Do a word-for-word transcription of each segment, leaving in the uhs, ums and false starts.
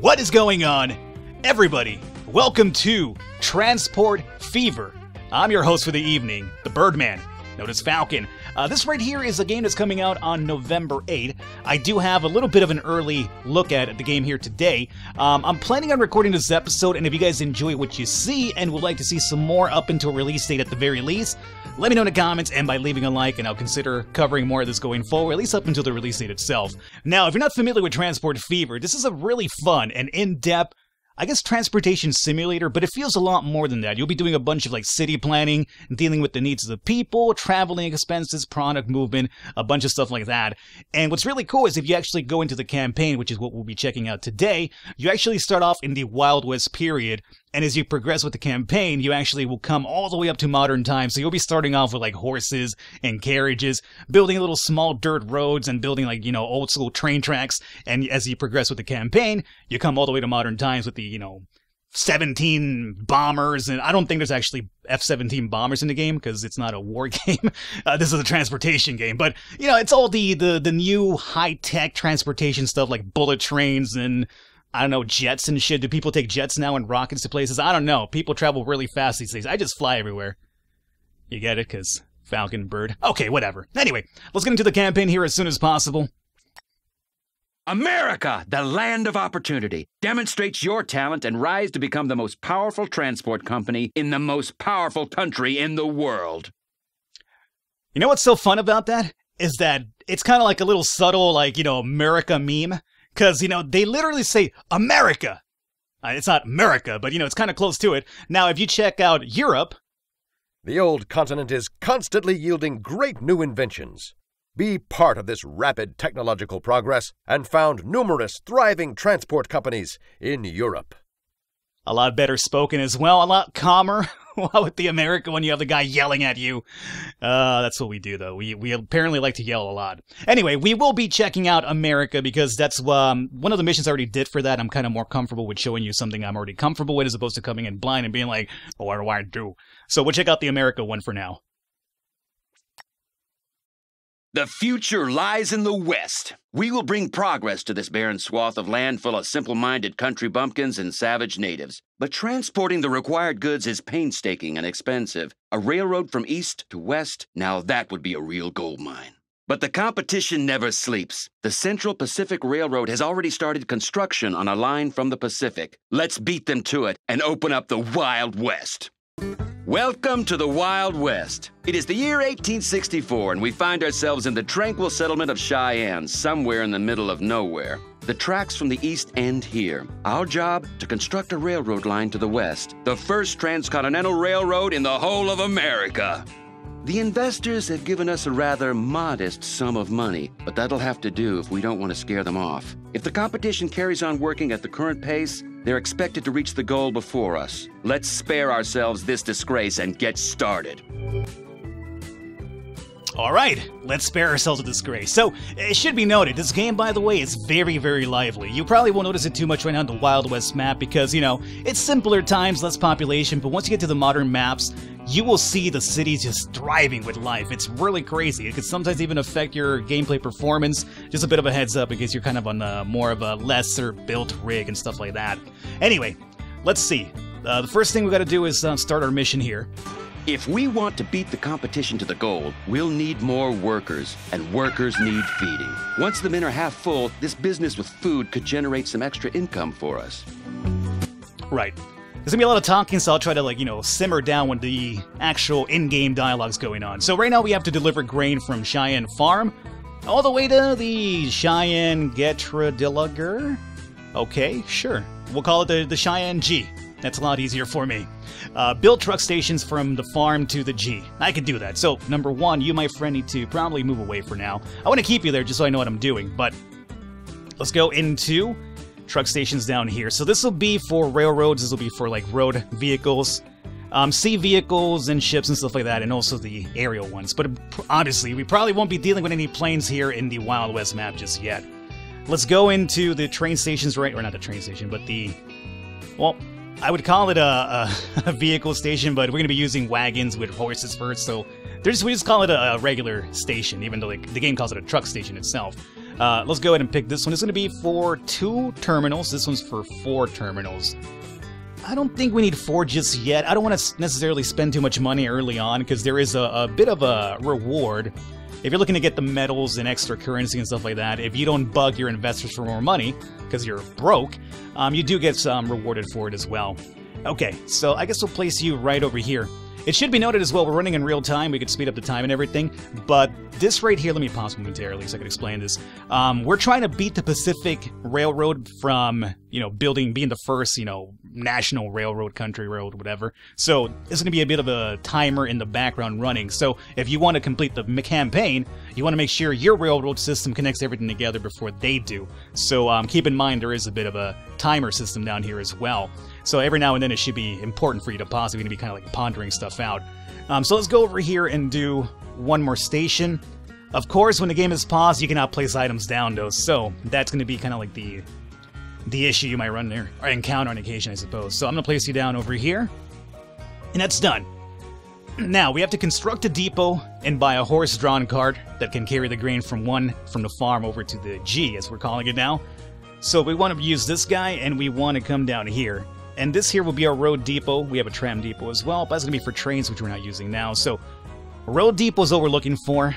What is going on, everybody? Welcome to Transport Fever. I'm your host for the evening, the Birdman, known as Falcon. Uh, this right here is a game that's coming out on November eighth. I do have a little bit of an early look at the game here today. Um, I'm planning on recording this episode, and if you guys enjoy what you see and would like to see some more up until release date at the very least, let me know in the comments and by leaving a like, and I'll consider covering more of this going forward, at least up until the release date itself. Now, if you're not familiar with Transport Fever, this is a really fun and in-depth, I guess, transportation simulator, but it feels a lot more than that. You'll be doing a bunch of like city planning, dealing with the needs of the people, traveling expenses, product movement, a bunch of stuff like that. And what's really cool is if you actually go into the campaign, which is what we'll be checking out today, you actually start off in the Wild West period. And as you progress with the campaign, you actually will come all the way up to modern times. So you'll be starting off with like horses and carriages, building little small dirt roads and building like, you know, old school train tracks. And as you progress with the campaign, you come all the way to modern times with the, you know, seventeen bombers. And I don't think there's actually F seventeen bombers in the game because it's not a war game. Uh, this is a transportation game. But, you know, it's all the, the, the new high-tech transportation stuff like bullet trains and, I don't know, jets and shit. Do people take jets now and rockets to places? I don't know. People travel really fast these days. I just fly everywhere. You get it? Because Falcon Bird. Okay, whatever. Anyway, let's get into the campaign here as soon as possible. America, the land of opportunity, demonstrates your talent and rise to become the most powerful transport company in the most powerful country in the world. You know what's so fun about that? Is that it's kind of like a little subtle, like, you know, America meme. Because, you know, they literally say America. Uh, it's not America, but, you know, it's kind of close to it. Now, if you check out Europe, the old continent is constantly yielding great new inventions. Be part of this rapid technological progress and found numerous thriving transport companies in Europe. A lot better spoken as well, a lot calmer. Well, with the America when you have the guy yelling at you. Uh, that's what we do, though. We, we apparently like to yell a lot. Anyway, we will be checking out America because that's um, one of the missions I already did for that. I'm kind of more comfortable with showing you something I'm already comfortable with as opposed to coming in blind and being like, oh, what do I do? So we'll check out the America one for now. The future lies in the West. We will bring progress to this barren swath of land full of simple-minded country bumpkins and savage natives. But transporting the required goods is painstaking and expensive. A railroad from east to west, now that would be a real gold mine. But the competition never sleeps. The Central Pacific Railroad has already started construction on a line from the Pacific. Let's beat them to it and open up the Wild West. Welcome to the Wild West. It is the year eighteen sixty-four, and we find ourselves in the tranquil settlement of Cheyenne, somewhere in the middle of nowhere. The tracks from the east end here. Our job, to construct a railroad line to the west, the first transcontinental railroad in the whole of America. The investors have given us a rather modest sum of money, but that'll have to do if we don't want to scare them off. If the competition carries on working at the current pace, they're expected to reach the goal before us. Let's spare ourselves this disgrace and get started. All right, let's spare ourselves a disgrace. So, it should be noted, this game, by the way, is very, very lively. You probably won't notice it too much right now on the Wild West map because, you know, it's simpler times, less population, but once you get to the modern maps, you will see the city just thriving with life. It's really crazy. It could sometimes even affect your gameplay performance. Just a bit of a heads up in case you're kind of on a, more of a lesser built rig and stuff like that. Anyway, let's see. Uh, the first thing we got to do is uh, start our mission here. If we want to beat the competition to the goal, we'll need more workers, and workers need feeding. Once the men are half full, this business with food could generate some extra income for us. Right. There's gonna be a lot of talking, so I'll try to, like, you know, simmer down when the actual in-game dialogue's going on. So right now we have to deliver grain from Cheyenne Farm all the way to the Cheyenne Getradilliger. Okay, sure. We'll call it the, the Cheyenne G. That's a lot easier for me. Uh, build truck stations from the farm to the G. I can do that. So, number one, you, my friend, need to probably move away for now. I want to keep you there just so I know what I'm doing, but let's go into truck stations down here. So this will be for railroads. This will be for, like, road vehicles, um, sea vehicles and ships and stuff like that, and also the aerial ones. But honestly, we probably won't be dealing with any planes here in the Wild West map just yet. Let's go into the train stations, right? Or not the train station, but the... well, I would call it a, a, a vehicle station, but we're going to be using wagons with horses first, so they're just, we just call it a, a regular station, even though, like, the game calls it a truck station itself. Uh, let's go ahead and pick this one. It's going to be for two terminals. This one's for four terminals. I don't think we need four just yet. I don't want to necessarily spend too much money early on because there is a, a bit of a reward. If you're looking to get the medals and extra currency and stuff like that, if you don't bug your investors for more money because you're broke, um, you do get some rewarded for it as well. Okay, so I guess we'll place you right over here. It should be noted as well, we're running in real time, we could speed up the time and everything, but this right here, let me pause momentarily so I can explain this. Um, we're trying to beat the Pacific Railroad from, you know, building, being the first, you know, national railroad, country railroad, whatever. So it's going to be a bit of a timer in the background running. So if you want to complete the campaign, you want to make sure your railroad system connects everything together before they do. So um, keep in mind there is a bit of a timer system down here as well. So every now and then it should be important for you to possibly be kind of like pondering stuff out. Um, so let's go over here and do one more station. Of course, when the game is paused, you cannot place items down though. So that's going to be kind of like the the issue you might run there or encounter on occasion, I suppose. So I'm going to place you down over here, and that's done. Now we have to construct a depot and buy a horse-drawn cart that can carry the grain from one from the farm over to the G, as we're calling it now. So we want to use this guy, and we want to come down here. And this here will be our road depot. We have a tram depot as well, but that's going to be for trains, which we're not using now. So road depot is what we're looking for,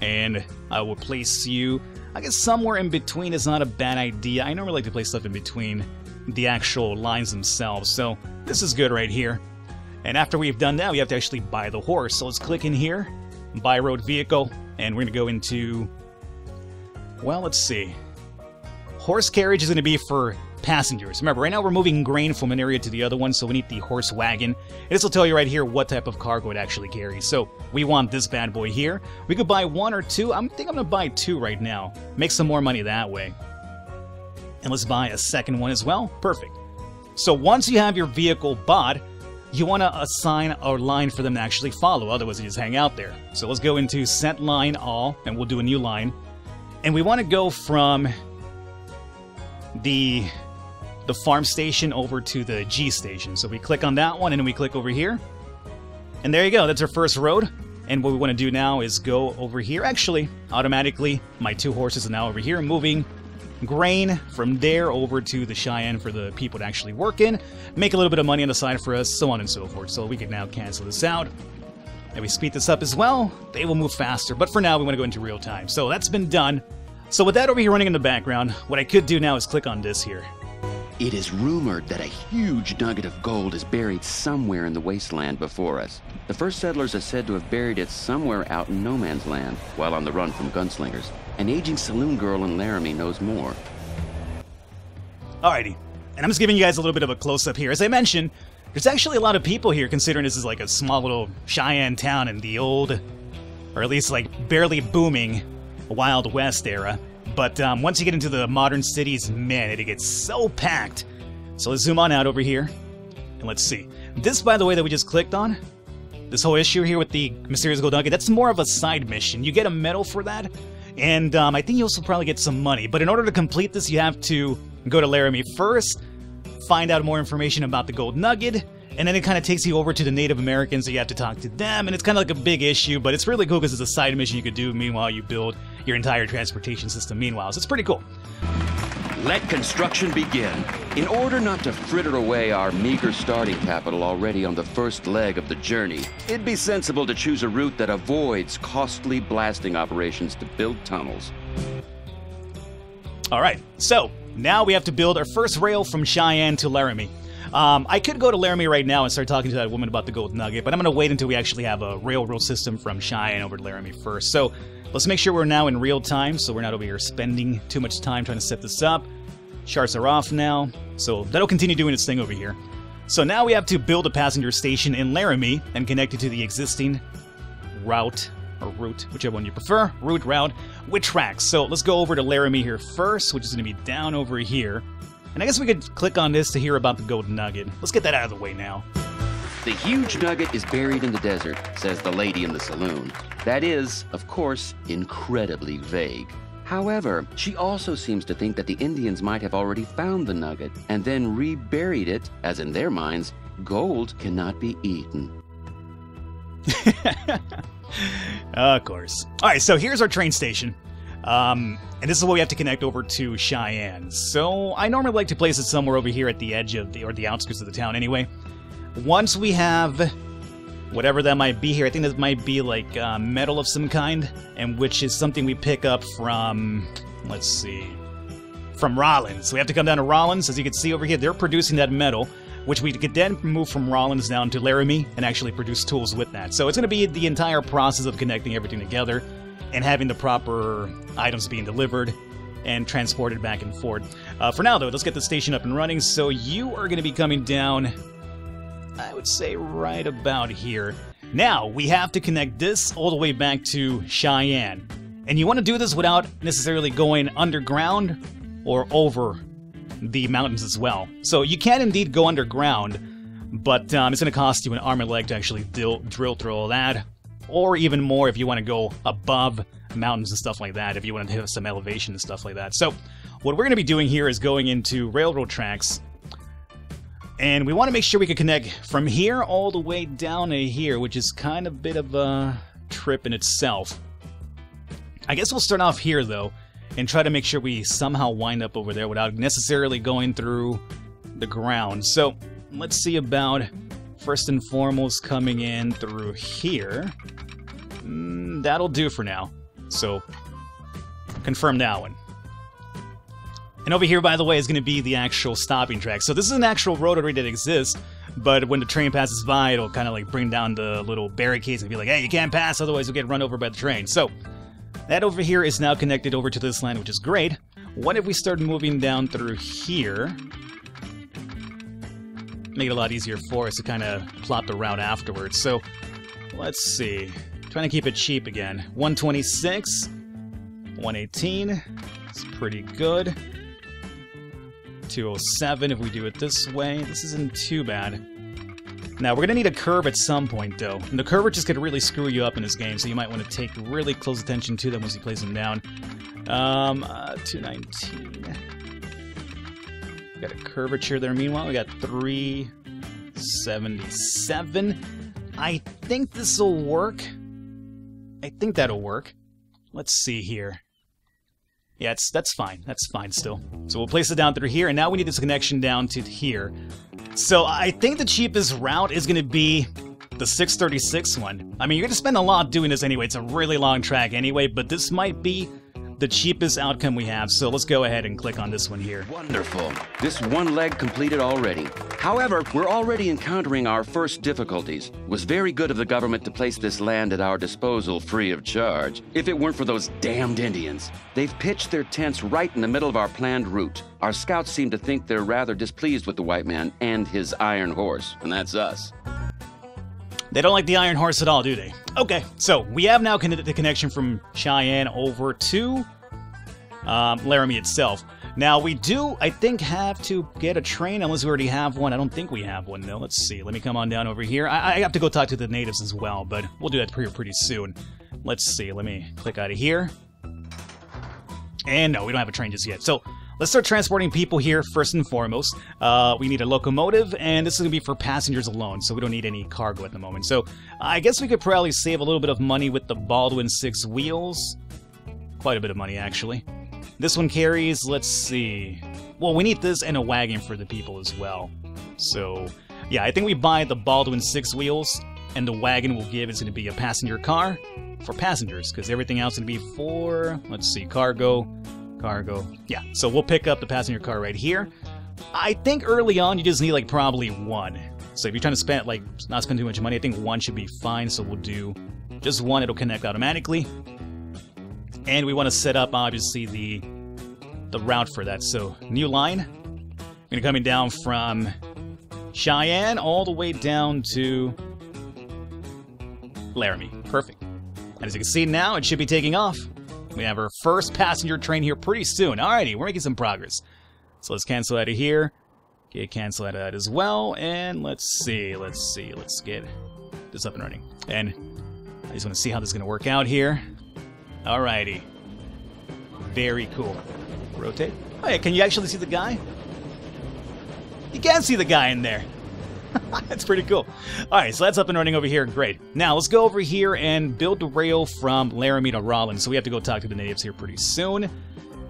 and I will place you, I guess, somewhere in between is not a bad idea. I normally like to place stuff in between the actual lines themselves, so this is good right here. And after we've done that, we have to actually buy the horse. So let's click in here, buy road vehicle, and we're going to go into, well, let's see. Horse carriage is going to be for passengers. Remember, right now we're moving grain from an area to the other one, so we need the horse wagon. And this will tell you right here what type of cargo it actually carries. So we want this bad boy here. We could buy one or two. I think I'm going to buy two right now. Make some more money that way. And let's buy a second one as well. Perfect. So once you have your vehicle bought, you want to assign a line for them to actually follow. Otherwise, they just hang out there. So let's go into set line all, and we'll do a new line. And we want to go from the the farm station over to the G station. So we click on that one and we click over here. And there you go, that's our first road. And what we want to do now is go over here. Actually, automatically, my two horses are now over here moving grain from there over to the Cheyenne for the people to actually work in, make a little bit of money on the side for us, so on and so forth. So we can now cancel this out. And we speed this up as well. They will move faster. But for now, we want to go into real time. So that's been done. So with that over here running in the background, what I could do now is click on this here. It is rumored that a huge nugget of gold is buried somewhere in the wasteland before us. The first settlers are said to have buried it somewhere out in no man's land while on the run from gunslingers. An aging saloon girl in Laramie knows more. Alrighty, and I'm just giving you guys a little bit of a close-up here. As I mentioned, there's actually a lot of people here considering this is like a small little Cheyenne town in the old, or at least like barely booming, Wild West era. But um, once you get into the modern cities, man, it gets so packed. So let's zoom on out over here, and let's see. This, by the way, that we just clicked on, this whole issue here with the mysterious gold nugget, that's more of a side mission. You get a medal for that, and um, I think you also probably get some money. But in order to complete this, you have to go to Laramie first, find out more information about the gold nugget, and then it kind of takes you over to the Native Americans, so you have to talk to them, and it's kind of like a big issue, but it's really cool because it's a side mission you could do meanwhile you build your entire transportation system meanwhile, so it's pretty cool. Let construction begin. In order not to fritter away our meager starting capital already on the first leg of the journey, it'd be sensible to choose a route that avoids costly blasting operations to build tunnels. All right, so now we have to build our first rail from Cheyenne to Laramie. Um, I could go to Laramie right now and start talking to that woman about the gold nugget, but I'm going to wait until we actually have a railroad system from Cheyenne over to Laramie first. So let's make sure we're now in real time, so we're not over here spending too much time trying to set this up. Charts are off now, so that'll continue doing its thing over here. So now we have to build a passenger station in Laramie and connect it to the existing route, or route, whichever one you prefer, route, route, with tracks. So let's go over to Laramie here first, which is going to be down over here. And I guess we could click on this to hear about the gold nugget. Let's get that out of the way now. The huge nugget is buried in the desert, says the lady in the saloon. That is, of course, incredibly vague. However, she also seems to think that the Indians might have already found the nugget and then reburied it, as in their minds, gold cannot be eaten. Of course. All right, so here's our train station. Um, and this is what we have to connect over to Cheyenne. So I normally like to place it somewhere over here at the edge of the, or the outskirts of the town anyway. Once we have whatever that might be here, I think that might be like uh, metal of some kind, and which is something we pick up from, let's see, from Rawlins. So we have to come down to Rawlins. As you can see over here, they're producing that metal, which we could then move from Rawlins down to Laramie and actually produce tools with that. So it's going to be the entire process of connecting everything together and having the proper items being delivered and transported back and forth. Uh, for now, though, let's get the station up and running. So you are going to be coming down, I would say, right about here. Now, we have to connect this all the way back to Cheyenne. And you want to do this without necessarily going underground or over the mountains as well. So you can indeed go underground, but um, it's going to cost you an arm and leg to actually drill, drill through all that. Or even more if you want to go above mountains and stuff like that, if you want to hit some elevation and stuff like that. So what we're going to be doing here is going into railroad tracks, and we want to make sure we can connect from here all the way down to here, which is kind of a bit of a trip in itself. I guess we'll start off here, though, and try to make sure we somehow wind up over there without necessarily going through the ground. So let's see about, first and foremost, coming in through here. Mm, that'll do for now. So confirm that one. And over here, by the way, is going to be the actual stopping track. So this is an actual road already that exists, but when the train passes by, it'll kind of like bring down the little barricades and be like, hey, you can't pass, otherwise you'll get run over by the train. So that over here is now connected over to this line, which is great. What if we start moving down through here? Make it a lot easier for us to kind of plot the route afterwards. So let's see. Trying to keep it cheap again. one twenty-six, one eighteen. It's pretty good. two oh seven if we do it this way. This isn't too bad. Now, we're going to need a curve at some point, though. And the curvatures could really screw you up in this game, so you might want to take really close attention to them once you place them down. Um, uh, two nineteen. Got a curvature there. Meanwhile, we got three seventy-seven. I think this will work. I think that'll work. Let's see here. Yeah, it's, that's fine. That's fine still. So we'll place it down through here, and now we need this connection down to here. So I think the cheapest route is going to be the six thirty-six one. I mean, you're going to spend a lot doing this anyway. It's a really long track anyway, but this might be the cheapest outcome we have, so let's go ahead and click on this one here. Wonderful. This one leg completed already. However, we're already encountering our first difficulties. It was very good of the government to place this land at our disposal free of charge. If it weren't for those damned Indians. They've pitched their tents right in the middle of our planned route. Our scouts seem to think they're rather displeased with the white man and his iron horse, and that's us. They don't like the Iron Horse at all, do they? Okay, so we have now connected the connection from Cheyenne over to um, Laramie itself. Now, we do, I think, have to get a train, unless we already have one. I don't think we have one, though. Let's see. Let me come on down over here. I, I have to go talk to the natives as well, but we'll do that pretty, pretty soon. Let's see. Let me click out of here. And no, we don't have a train just yet. So let's start transporting people here first and foremost. Uh, we need a locomotive, and this is going to be for passengers alone, so we don't need any cargo at the moment. So I guess we could probably save a little bit of money with the Baldwin six wheels. Quite a bit of money, actually. This one carries, let's see. Well, we need this and a wagon for the people as well. So yeah, I think we buy the Baldwin six wheels, and the wagon we'll give is going to be a passenger car for passengers, because everything else is going to be for, let's see, cargo. Cargo. Yeah, so we'll pick up the passenger car right here. I think early on you just need like probably one. So if you're trying to spend like not spend too much money, I think one should be fine. So we'll do just one. It'll connect automatically. And we want to set up obviously the the route for that. So new line. We're gonna coming down from Cheyenne all the way down to Laramie. Perfect. And as you can see now, it should be taking off. We have our first passenger train here pretty soon. Alrighty, we're making some progress. So let's cancel out of here. Get cancel out of that as well. And let's see, let's see, let's get this up and running. And I just want to see how this is going to work out here. Alrighty. Very cool. Rotate. Oh yeah, can you actually see the guy? You can see the guy in there. That's pretty cool. All right, so that's up and running over here. Great. Now let's go over here and build the rail from Laramie to Rawlins. So we have to go talk to the natives here pretty soon.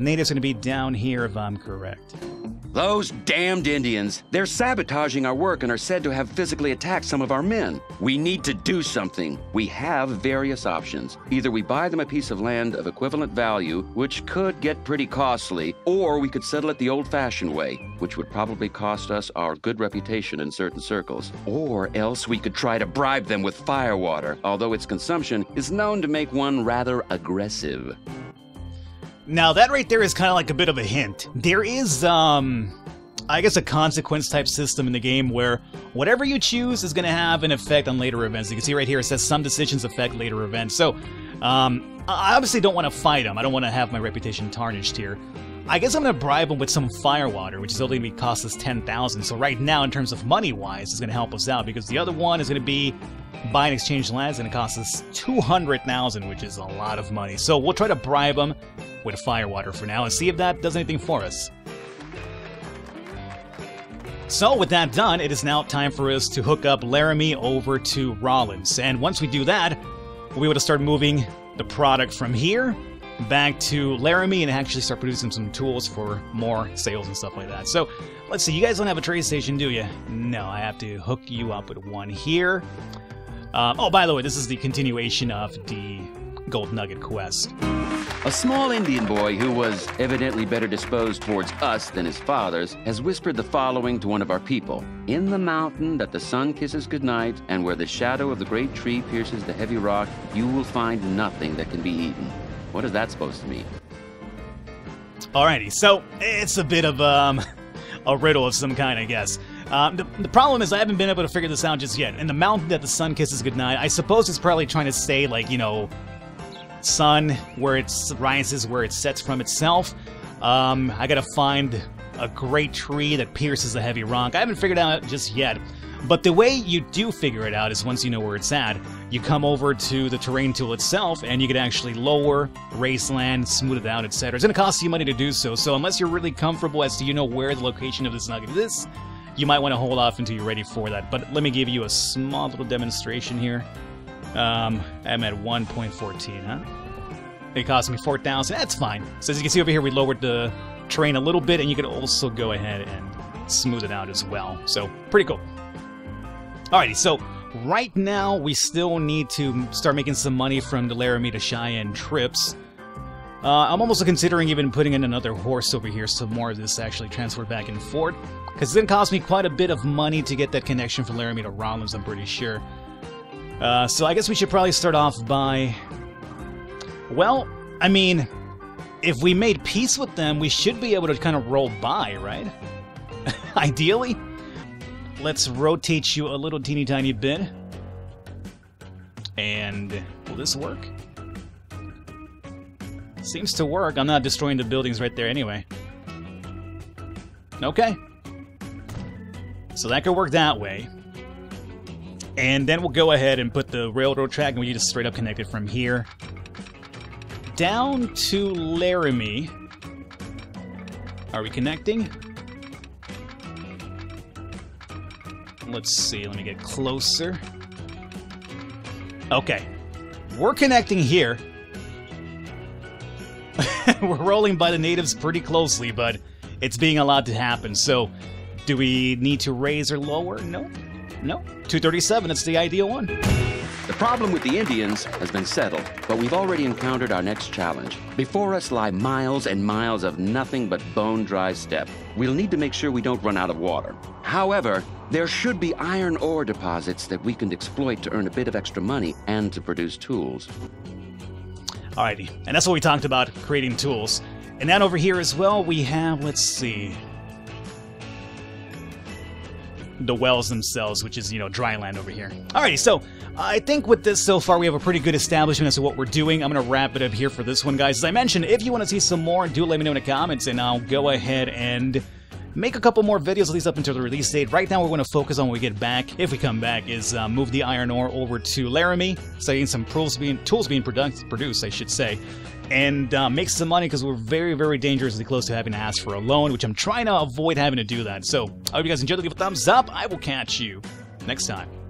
Natives going to be down here if I'm correct. Those damned Indians. They're sabotaging our work and are said to have physically attacked some of our men. We need to do something. We have various options. Either we buy them a piece of land of equivalent value, which could get pretty costly, or we could settle it the old-fashioned way, which would probably cost us our good reputation in certain circles. Or else we could try to bribe them with firewater, although its consumption is known to make one rather aggressive. Now, that right there is kind of like a bit of a hint. There is, um, I guess, a consequence-type system in the game where whatever you choose is going to have an effect on later events. You can see right here it says some decisions affect later events. So, um, I obviously don't want to fight them. I don't want to have my reputation tarnished here. I guess I'm going to bribe them with some firewater, which is only going to cost us ten thousand. So right now, in terms of money-wise, it's going to help us out because the other one is going to be buy and exchange lands, and it costs us two hundred thousand, which is a lot of money. So we'll try to bribe them with firewater for now and see if that does anything for us. So with that done, it is now time for us to hook up Laramie over to Rawlins. And once we do that, we'll be able to start moving the product from here back to Laramie and actually start producing some tools for more sales and stuff like that. So let's see, you guys don't have a trade station, do you? No, I have to hook you up with one here. Um, oh, by the way, this is the continuation of the Gold Nugget quest. A small Indian boy who was evidently better disposed towards us than his fathers has whispered the following to one of our people. In the mountain that the sun kisses goodnight and where the shadow of the great tree pierces the heavy rock, you will find nothing that can be eaten. What is that supposed to mean? Alrighty, so it's a bit of um, a riddle of some kind, I guess. Um, the, the problem is I haven't been able to figure this out just yet. In the mountain that the sun kisses goodnight, I suppose it's probably trying to say, like, you know, sun, where it rises, where it sets from itself. Um, I gotta find a great tree that pierces the heavy rock. I haven't figured it out just yet. But the way you do figure it out is once you know where it's at, you come over to the terrain tool itself, and you can actually lower, raise land, smooth it out, et cetera. It's gonna cost you money to do so, so unless you're really comfortable as to you know where the location of this nugget is, you might want to hold off until you're ready for that. But let me give you a small little demonstration here. Um, I'm at one point one four, huh? It cost me four thousand. That's fine. So as you can see over here, we lowered the terrain a little bit, and you can also go ahead and smooth it out as well. So pretty cool. Alrighty, so right now we still need to start making some money from the Laramie to Cheyenne trips. Uh, I'm also considering even putting in another horse over here so more of this actually transferred back and forth. Because it's going to cost me quite a bit of money to get that connection from Laramie to Rawlins, I'm pretty sure. Uh, so I guess we should probably start off by... Well, I mean, if we made peace with them, we should be able to kind of roll by, right? Ideally. Let's rotate you a little teeny tiny bit. And will this work? Seems to work. I'm not destroying the buildings right there anyway. Okay. So that could work that way. And then we'll go ahead and put the railroad track, and we just straight up connect it from here down to Laramie. Are we connecting? Let's see. Let me get closer. Okay. We're connecting here. We're rolling by the natives pretty closely, but it's being allowed to happen. So, do we need to raise or lower? No. No. two thirty-seven, it's the ideal one. The problem with the Indians has been settled, but we've already encountered our next challenge. Before us lie miles and miles of nothing but bone-dry steppe. We'll need to make sure we don't run out of water. However, there should be iron ore deposits that we can exploit to earn a bit of extra money and to produce tools. Alrighty, and that's what we talked about, creating tools. And then over here as well, we have, let's see, the wells themselves, which is, you know, dry land over here. Alrighty, so I think with this so far, we have a pretty good establishment as to what we're doing. I'm going to wrap it up here for this one, guys. As I mentioned, if you want to see some more, do let me know in the comments, and I'll go ahead and make a couple more videos, at least up until the release date. Right now, we're going to focus on when we get back, if we come back, is uh, move the iron ore over to Laramie, studying some tools being, tools being product, produced, I should say, and uh, make some money, because we're very, very dangerously close to having to ask for a loan, which I'm trying to avoid having to do that. So I hope you guys enjoyed. Leave a thumbs up. I will catch you next time.